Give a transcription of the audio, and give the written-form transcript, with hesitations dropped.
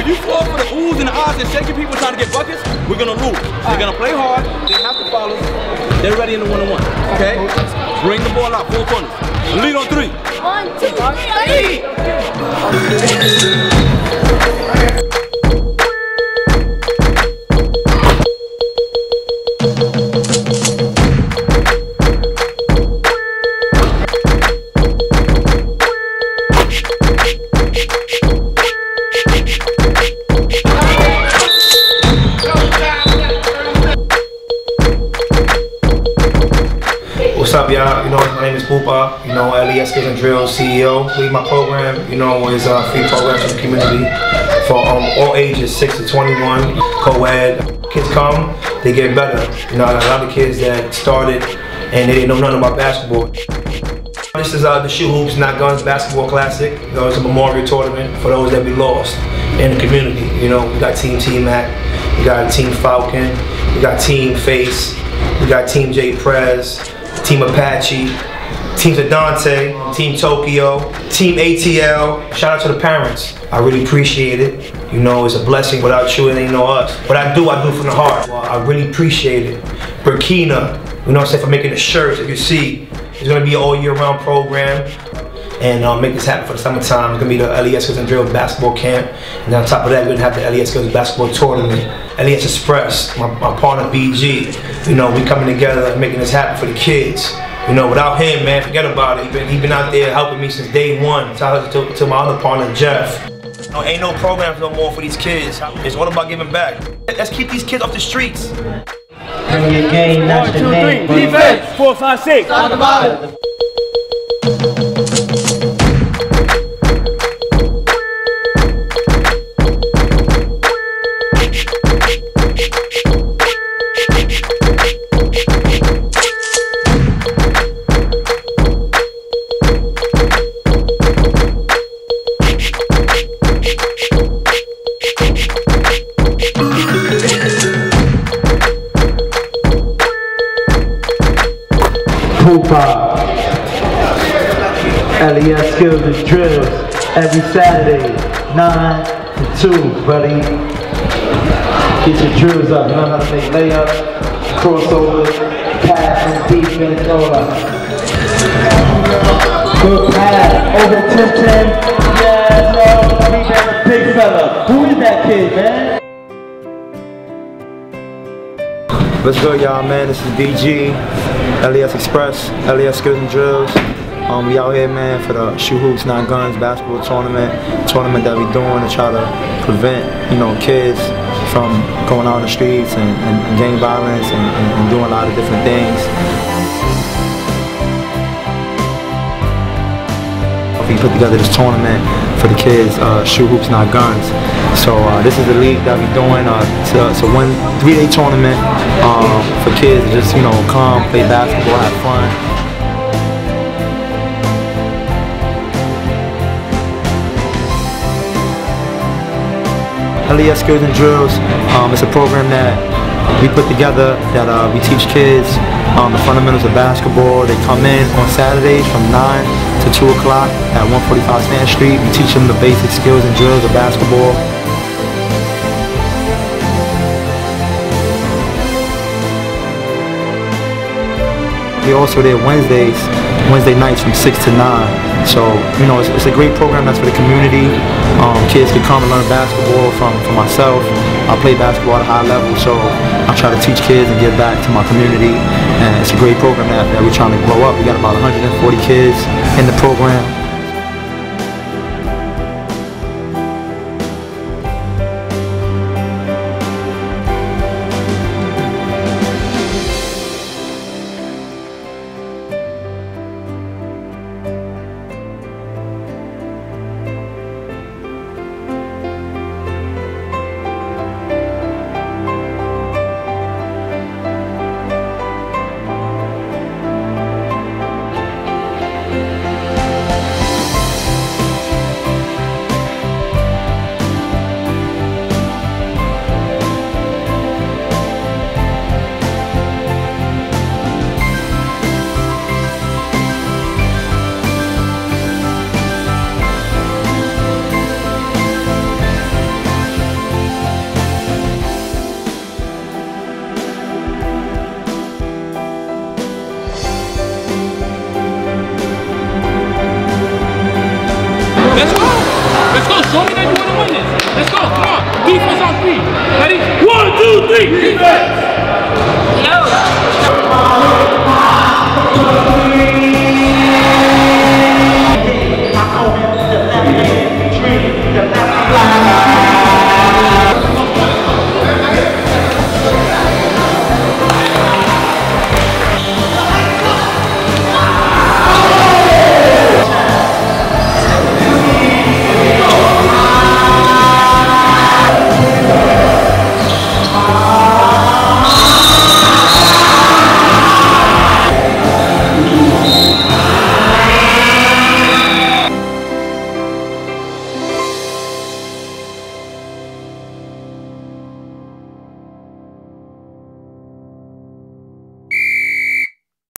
If you fall for the oohs and ahs and shaking people trying to get buckets, we're gonna lose. They're gonna play hard, they have to follow, they're ready in the one-on-one, okay? Bring the ball out, full corners. Lead on three. One, two, three! Y'all, you know, my name is Poopa, you know, LES Skills and Drills CEO. Lead my program, you know, is a free program for the community for all ages 6 to 21, co-ed. Kids come, they get better. You know, I got a lot of kids that started and they didn't know nothing about basketball. This is the Shoot Hoops Not Guns Basketball Classic. You know, it's a memorial tournament for those that we lost in the community. You know, we got Team T-Mac, we got Team Falcon, we got Team Face, we got Team J-Prez, Team Apache, Team Zadonte, Team Tokyo, Team ATL. Shout out to the parents. I really appreciate it. You know, it's a blessing. Without you, it ain't no us. What I do from the heart. Well, I really appreciate it. Burkina, you know what I'm saying, for making the shirts that you see. It's gonna be an all year round program. And make this happen for the summertime. It's gonna be the LES Skills and Drills basketball camp. And on top of that, we're gonna have the LES Skills basketball tournament. LES Express, my partner BG, you know, we coming together and making this happen for the kids. You know, without him, man, forget about it. He been out there helping me since day one, to my other partner, Jeff. You know, ain't no programs no more for these kids. It's all about giving back. Let's keep these kids off the streets. Game, that's the 1, 2, 3, defense, 4, 5, 6. Start the bottom. LES Skills and Drills every Saturday, 9 to 2, buddy. Get your drills up, you know what I'm saying? Layup, crossover, pass, and defense, all that. Good pass, over 10-10. Yes, oh, he got a big fella. Who is that kid, man? What's good, y'all, man? This is DG, LES Express, LES Skills and Drills. We out here, man, for the Shoot Hoops Not Guns basketball tournament that we doing to try to prevent, you know, kids from going out on the streets and gang violence and doing a lot of different things. We put together this tournament for the kids, Shoot Hoops Not Guns. So this is the league that we're doing. It's a 3-day tournament for kids to just, you know, come, play basketball, have fun. LES Skills and Drills, it's a program that we put together that we teach kids the fundamentals of basketball. They come in on Saturdays from 9 to 2 o'clock at 145 Stan Street. We teach them the basic skills and drills of basketball. We're also there Wednesday nights from 6 to 9. So, you know, it's a great program that's for the community. Kids can come and learn basketball from myself. I play basketball at a high level, so I try to teach kids and give back to my community. And it's a great program that we're trying to grow up. We got about 140 kids in the program. on three. Ready? 1, 2, 3. Defense.